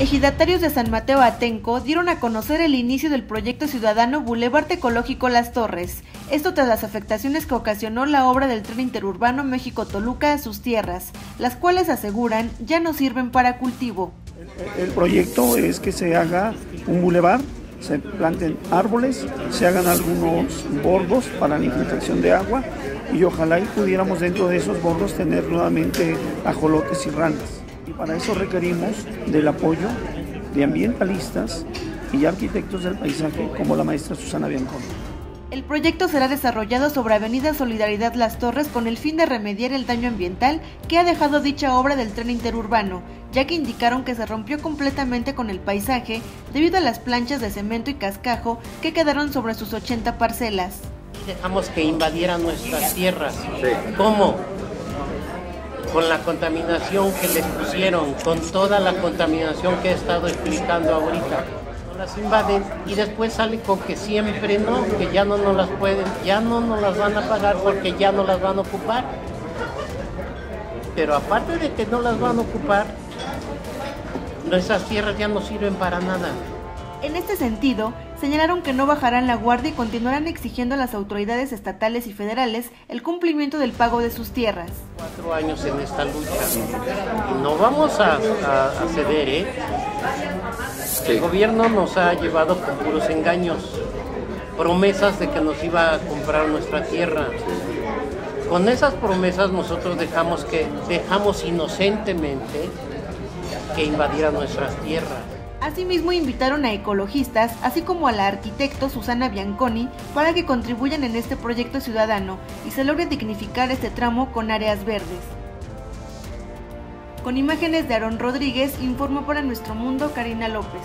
Ejidatarios de San Mateo Atenco dieron a conocer el inicio del proyecto ciudadano Bulevar Ecológico Las Torres, esto tras las afectaciones que ocasionó la obra del Tren Interurbano México-Toluca a sus tierras, las cuales aseguran ya no sirven para cultivo. El proyecto es que se haga un bulevar, se planten árboles, se hagan algunos bordos para la infiltración de agua y ojalá y pudiéramos dentro de esos bordos tener nuevamente ajolotes y ranas. Y para eso requerimos del apoyo de ambientalistas y arquitectos del paisaje como la maestra Susana Bianconi. El proyecto será desarrollado sobre Avenida Solidaridad Las Torres con el fin de remediar el daño ambiental que ha dejado dicha obra del tren interurbano, ya que indicaron que se rompió completamente con el paisaje debido a las planchas de cemento y cascajo que quedaron sobre sus 80 parcelas. Dejamos que invadieran nuestras tierras. ¿Cómo? Con la contaminación que les pusieron, con toda la contaminación que he estado explicando ahorita. Las invaden y después salen con que siempre no, que ya no nos las pueden, ya no nos las van a pagar porque ya no las van a ocupar. Pero aparte de que no las van a ocupar, nuestras tierras ya no sirven para nada. En este sentido, señalaron que no bajarán la guardia y continuarán exigiendo a las autoridades estatales y federales el cumplimiento del pago de sus tierras. 4 años en esta lucha, no vamos a ceder, ¿eh? El gobierno nos ha llevado con puros engaños, promesas de que nos iba a comprar nuestra tierra. Con esas promesas nosotros dejamos inocentemente que invadieran nuestras tierras. Asimismo invitaron a ecologistas, así como a la arquitecto Susana Bianconi, para que contribuyan en este proyecto ciudadano y se logre dignificar este tramo con áreas verdes. Con imágenes de Aarón Rodríguez, informó para Nuestro Mundo Karina López.